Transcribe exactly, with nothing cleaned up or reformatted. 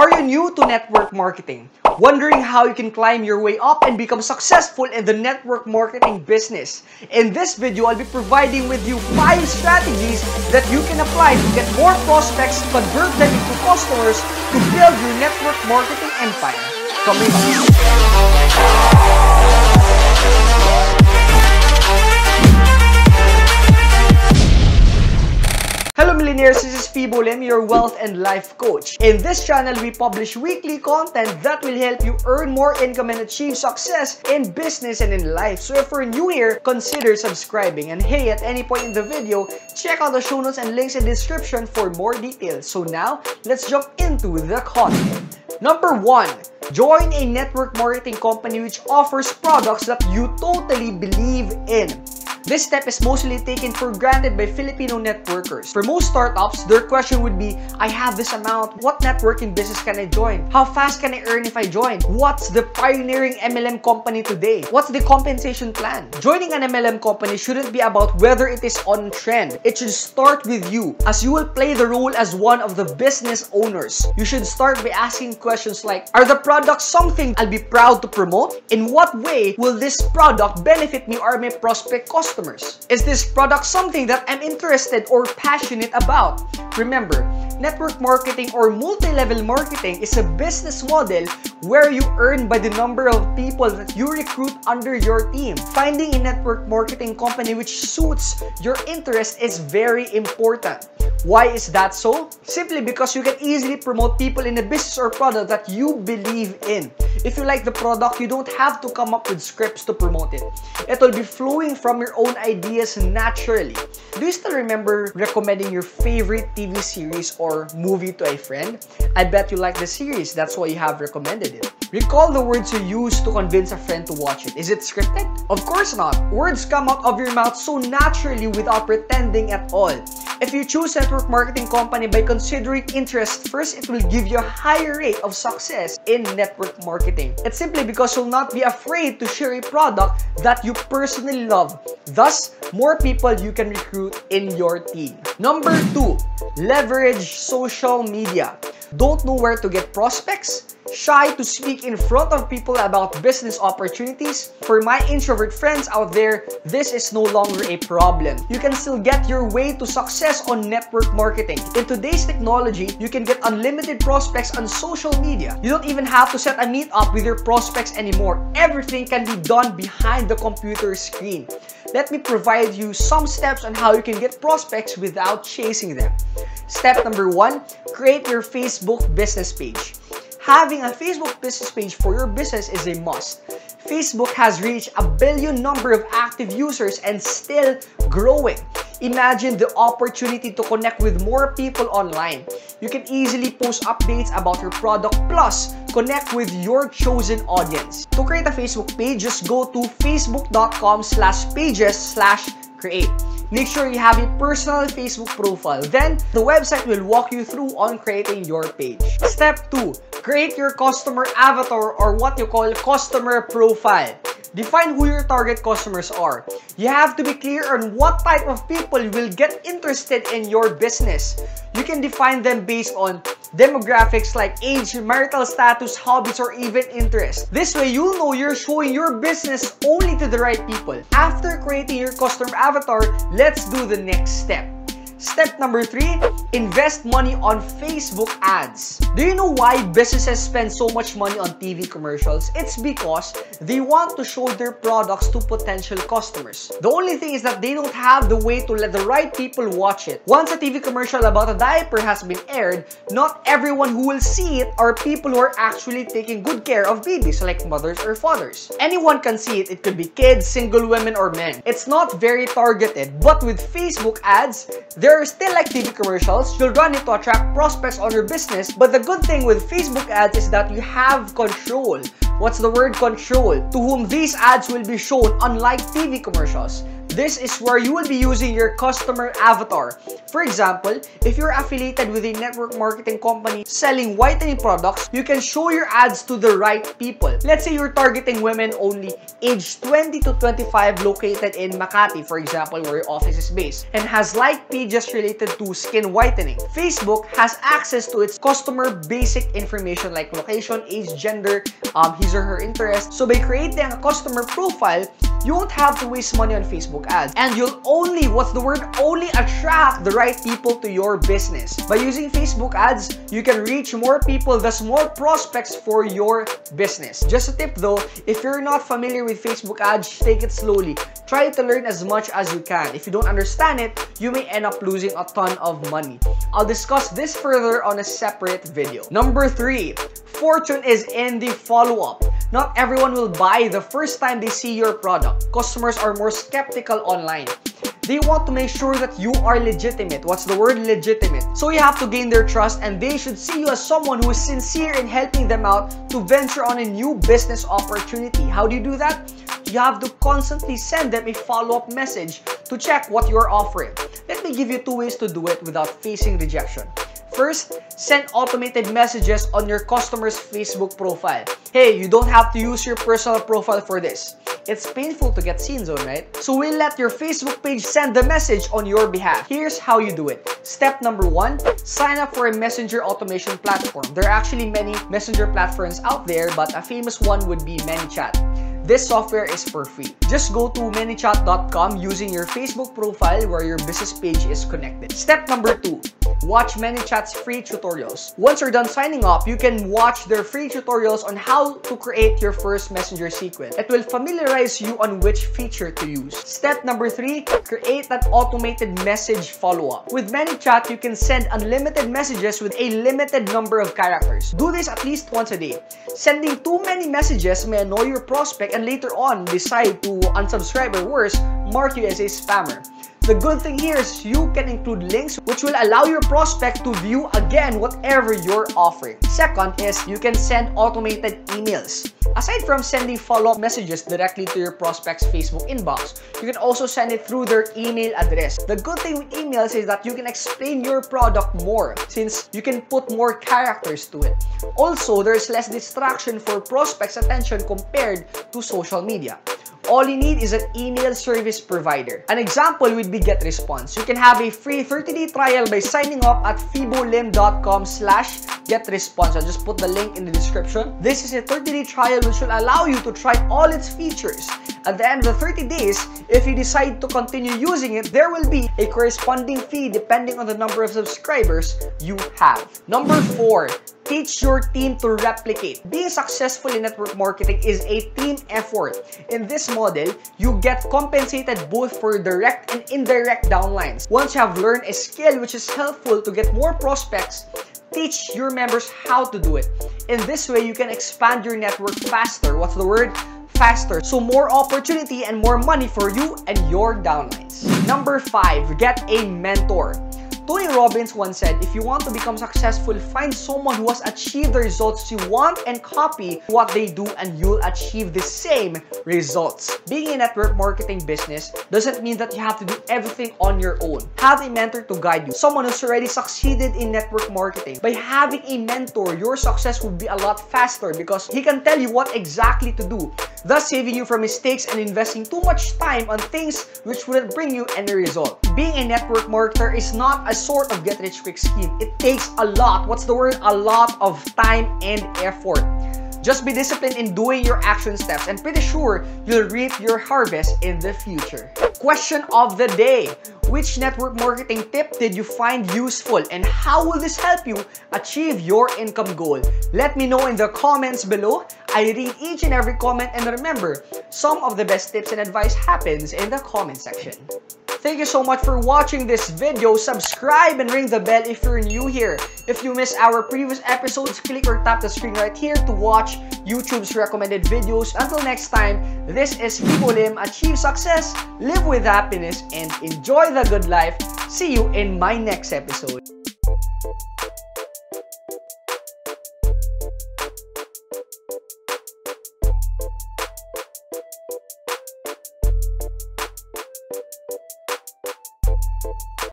Are you new to network marketing? Wondering how you can climb your way up and become successful in the network marketing business? In this video, I'll be providing with you five strategies that you can apply to get more prospects, convert them into customers, to build your network marketing empire. Coming up. Hello millionaires, this is Fibo Lim, your wealth and life coach. In this channel, we publish weekly content that will help you earn more income and achieve success in business and in life. So if you're new here, consider subscribing. And hey, at any point in the video, check out the show notes and links in the description for more details. So now, let's jump into the content. Number one, join a network marketing company which offers products that you totally believe in. This step is mostly taken for granted by Filipino networkers. For most startups, their question would be, I have this amount, what networking business can I join? How fast can I earn if I join? What's the pioneering M L M company today? What's the compensation plan? Joining an M L M company shouldn't be about whether it is on trend. It should start with you, as you will play the role as one of the business owners. You should start by asking questions like, are the products something I'll be proud to promote? In what way will this product benefit me or my prospect customer? Customers. Is this product something that I'm interested or passionate about? Remember, network marketing or multi-level marketing is a business model where you earn by the number of people that you recruit under your team. Finding a network marketing company which suits your interest is very important. Why is that so? Simply because you can easily promote people in a business or product that you believe in. If you like the product, you don't have to come up with scripts to promote it. It will be flowing from your own ideas naturally. Do you still remember recommending your favorite T V series or movie to a friend? I bet you like the series, that's why you have recommended it. Recall the words you used to convince a friend to watch it. Is it scripted? Of course not. Words come out of your mouth so naturally without pretending at all. If you choose a network marketing company by considering interest first, it will give you a higher rate of success in network marketing. It's simply because you'll not be afraid to share a product that you personally love. Thus, more people you can recruit in your team. Number two, leverage social media. Don't know where to get prospects? Shy to speak in front of people about business opportunities? For my introvert friends out there, this is no longer a problem. You can still get your way to success on network marketing. In today's technology, you can get unlimited prospects on social media. You don't even have to set a meet-up with your prospects anymore. Everything can be done behind the computer screen. Let me provide you some steps on how you can get prospects without chasing them. Step number one, create your Facebook business page. Having a Facebook business page for your business is a must. Facebook has reached a billion number of active users and still growing. Imagine the opportunity to connect with more people online. You can easily post updates about your product plus connect with your chosen audience. To create a Facebook page, just go to facebook dot com slash pages slash create. Make sure you have a personal Facebook profile. Then, the website will walk you through on creating your page. Step two, create your customer avatar or what you call customer profile. Define who your target customers are. You have to be clear on what type of people will get interested in your business. You can define them based on demographics like age, marital status, hobbies, or even interest. This way, you'll know you're showing your business only to the right people. After creating your customer avatar, let's do the next step. Step number three, invest money on Facebook ads. Do you know why businesses spend so much money on T V commercials? It's because they want to show their products to potential customers. The only thing is that they don't have the way to let the right people watch it. Once a T V commercial about a diaper has been aired, not everyone who will see it are people who are actually taking good care of babies, like mothers or fathers. Anyone can see it. It could be kids, single women, or men. It's not very targeted, but with Facebook ads, they're They're still like T V commercials. You'll run it to attract prospects on your business. But the good thing with Facebook ads is that you have control. What's the word control? To whom these ads will be shown, unlike T V commercials. This is where you will be using your customer avatar. For example, if you're affiliated with a network marketing company selling whitening products, you can show your ads to the right people. Let's say you're targeting women only aged twenty to twenty-five located in Makati, for example, where your office is based, and has like pages related to skin whitening. Facebook has access to its customer basic information like location, age, gender, um, his or her interest. So by creating a customer profile, you won't have to waste money on Facebook ads, and you'll only, what's the word, only attract the right people to your business. By using Facebook ads, you can reach more people, thus more prospects for your business. Just a tip though, if you're not familiar with Facebook ads, take it slowly. Try to learn as much as you can. If you don't understand it, you may end up losing a ton of money. I'll discuss this further on a separate video. Number three, fortune is in the follow-up. Not everyone will buy the first time they see your product. Customers are more skeptical online. They want to make sure that you are legitimate. What's the word? Legitimate. So you have to gain their trust, and they should see you as someone who is sincere in helping them out to venture on a new business opportunity. How do you do that? You have to constantly send them a follow-up message to check what you're offering. Let me give you two ways to do it without facing rejection. First, send automated messages on your customer's Facebook profile. Hey, you don't have to use your personal profile for this. It's painful to get seen zone, right? So we'll let your Facebook page send the message on your behalf. Here's how you do it. Step number one, sign up for a messenger automation platform. There are actually many messenger platforms out there, but a famous one would be ManyChat. This software is for free. Just go to ManyChat dot com using your Facebook profile where your business page is connected. Step number two, watch ManyChat's free tutorials. Once you're done signing up, you can watch their free tutorials on how to create your first messenger sequence. It will familiarize you on which feature to use. Step number three, create an automated message follow-up. With ManyChat, you can send unlimited messages with a limited number of characters. Do this at least once a day. Sending too many messages may annoy your prospect and later on decide to unsubscribe or worse, mark you as a spammer. The good thing here is you can include links which will allow your prospect to view again whatever you're offering. Second is you can send automated emails. Aside from sending follow-up messages directly to your prospect's Facebook inbox, you can also send it through their email address. The good thing with emails is that you can explain your product more since you can put more characters to it. Also, there's less distraction for prospects' attention compared to social media. All you need is an email service provider. An example would be GetResponse. You can have a free thirty-day trial by signing up at fibo lim dot com slash get response. I'll just put the link in the description. This is a thirty-day trial which will allow you to try all its features. At the end of the thirty days, if you decide to continue using it, there will be a corresponding fee depending on the number of subscribers you have. Number four, teach your team to replicate. Being successful in network marketing is a team effort. In this model, you get compensated both for direct and indirect downlines. Once you have learned a skill which is helpful to get more prospects, teach your members how to do it. In this way, you can expand your network faster. What's the word? Faster. So more opportunity and more money for you and your downlines. Number five, get a mentor. Tony Robbins once said, if you want to become successful, find someone who has achieved the results you want and copy what they do and you'll achieve the same results. Being a network marketing business doesn't mean that you have to do everything on your own. Have a mentor to guide you. Someone who's already succeeded in network marketing. By having a mentor, your success will be a lot faster because he can tell you what exactly to do, thus saving you from mistakes and investing too much time on things which wouldn't bring you any result. Being a network marketer is not a sort of get-rich-quick scheme. It takes a lot, what's the word? A lot of time and effort. Just be disciplined in doing your action steps and pretty sure you'll reap your harvest in the future. Question of the day. Which network marketing tip did you find useful and how will this help you achieve your income goal? Let me know in the comments below. I read each and every comment, and remember, some of the best tips and advice happens in the comment section. Thank you so much for watching this video. Subscribe and ring the bell if you're new here. If you miss our previous episodes, click or tap the screen right here to watch YouTube's recommended videos. Until next time, this is Fibo Lim. Achieve success, live with happiness, and enjoy the good life. See you in my next episode.